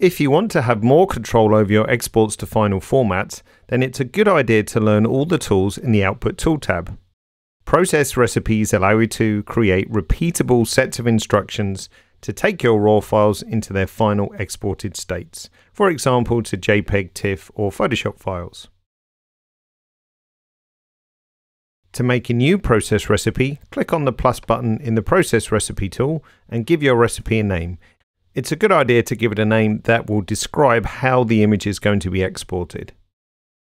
If you want to have more control over your exports to final formats, then it's a good idea to learn all the tools in the Output Tool tab. Process Recipes allow you to create repeatable sets of instructions to take your raw files into their final exported states, for example to JPEG, TIFF or Photoshop files. To make a new process recipe, click on the plus button in the Process Recipe tool and give your recipe a name. It's a good idea to give it a name that will describe how the image is going to be exported.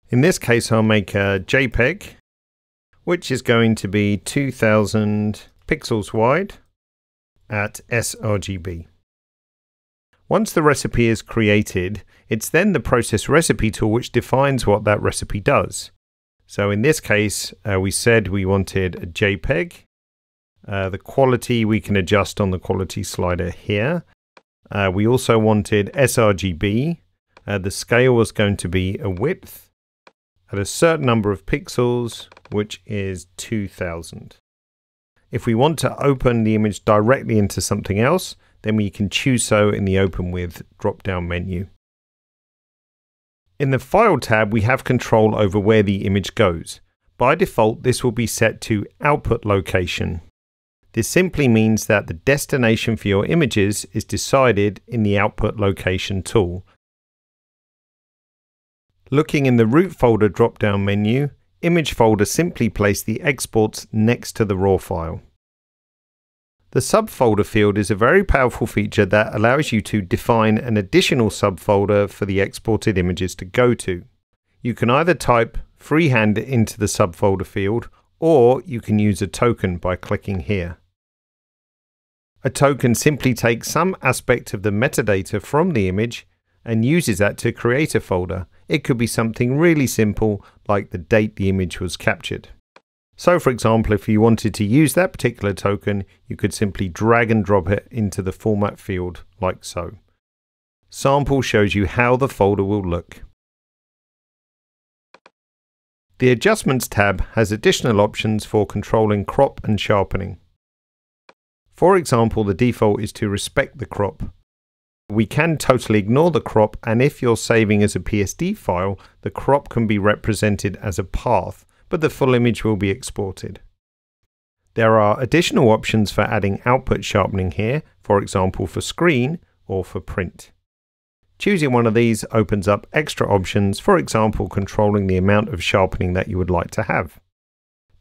In this case, I'll make a JPEG, which is going to be 2000 pixels wide at sRGB. Once the recipe is created, it's then the Process Recipe tool which defines what that recipe does. So in this case, we said we wanted a JPEG. The quality we can adjust on the quality slider here. We also wanted sRGB. The scale was going to be a width at a certain number of pixels, which is 2000. If we want to open the image directly into something else, then we can choose so in the Open With drop-down menu. In the File tab, we have control over where the image goes. By default, this will be set to Output Location. This simply means that the destination for your images is decided in the Output Location tool. Looking in the Root folder drop-down menu, Image folder simply place the exports next to the raw file. The subfolder field is a very powerful feature that allows you to define an additional subfolder for the exported images to go to. You can either type freehand into the subfolder field, or you can use a token by clicking here. A token simply takes some aspect of the metadata from the image and uses that to create a folder. It could be something really simple like the date the image was captured. So for example, if you wanted to use that particular token, you could simply drag and drop it into the format field like so. Sample shows you how the folder will look. The Adjustments tab has additional options for controlling crop and sharpening. For example, the default is to respect the crop. We can totally ignore the crop, and if you're saving as a PSD file, the crop can be represented as a path, but the full image will be exported. There are additional options for adding output sharpening here, for example for screen or for print. Choosing one of these opens up extra options, for example controlling the amount of sharpening that you would like to have.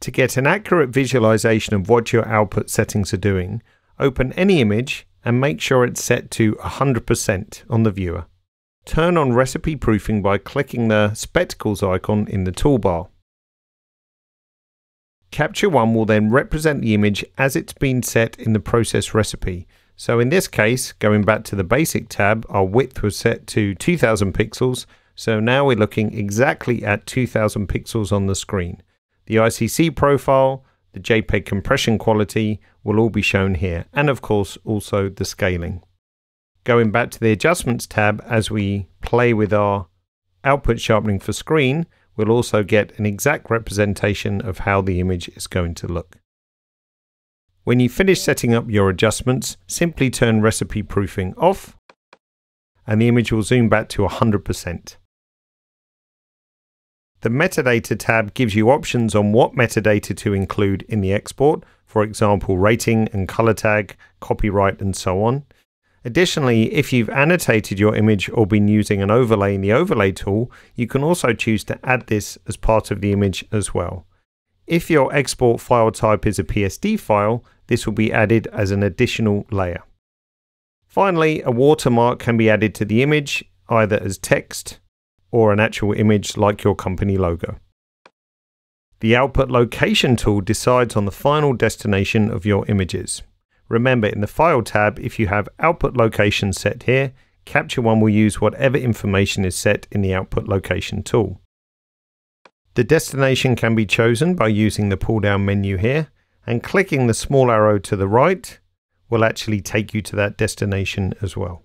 To get an accurate visualization of what your output settings are doing, open any image and make sure it's set to 100% on the viewer. Turn on recipe proofing by clicking the spectacles icon in the toolbar. Capture 1 will then represent the image as it's been set in the process recipe. So in this case, going back to the Basic tab, our width was set to 2000 pixels. So now we're looking exactly at 2000 pixels on the screen. The ICC profile, the JPEG compression quality will all be shown here. And of course, also the scaling. Going back to the Adjustments tab, as we play with our output sharpening for screen, we'll also get an exact representation of how the image is going to look. When you finish setting up your adjustments, simply turn recipe proofing off and the image will zoom back to 100%. The Metadata tab gives you options on what metadata to include in the export, for example rating and color tag, copyright and so on. Additionally, if you've annotated your image or been using an overlay in the overlay tool, you can also choose to add this as part of the image as well. If your export file type is a PSD file, this will be added as an additional layer. Finally, a watermark can be added to the image, either as text or an actual image like your company logo. The Output Location tool decides on the final destination of your images. Remember, in the File tab, if you have Output Location set here, Capture One will use whatever information is set in the Output Location tool. The destination can be chosen by using the pull-down menu here, and clicking the small arrow to the right will actually take you to that destination as well.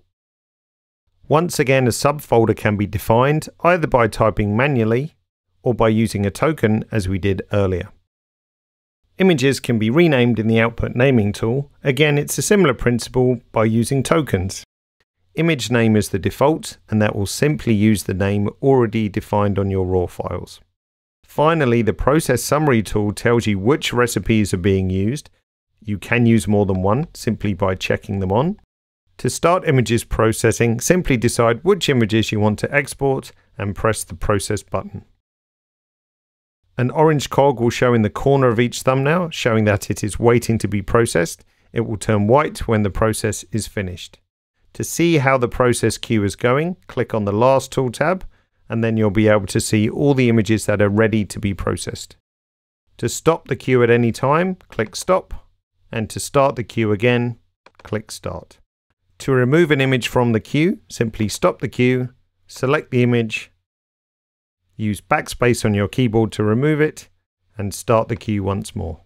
Once again, a subfolder can be defined either by typing manually or by using a token as we did earlier. Images can be renamed in the Output Naming tool. Again, it's a similar principle by using tokens. Image name is the default, and that will simply use the name already defined on your raw files. Finally, the process summary tool tells you which recipes are being used. You can use more than one simply by checking them on. To start images processing, simply decide which images you want to export and press the process button. An orange cog will show in the corner of each thumbnail, showing that it is waiting to be processed. It will turn white when the process is finished. To see how the process queue is going, click on the last tool tab, and then you'll be able to see all the images that are ready to be processed. To stop the queue at any time, click stop, and to start the queue again, click start. To remove an image from the queue, simply stop the queue, select the image, use backspace on your keyboard to remove it, and start the queue once more.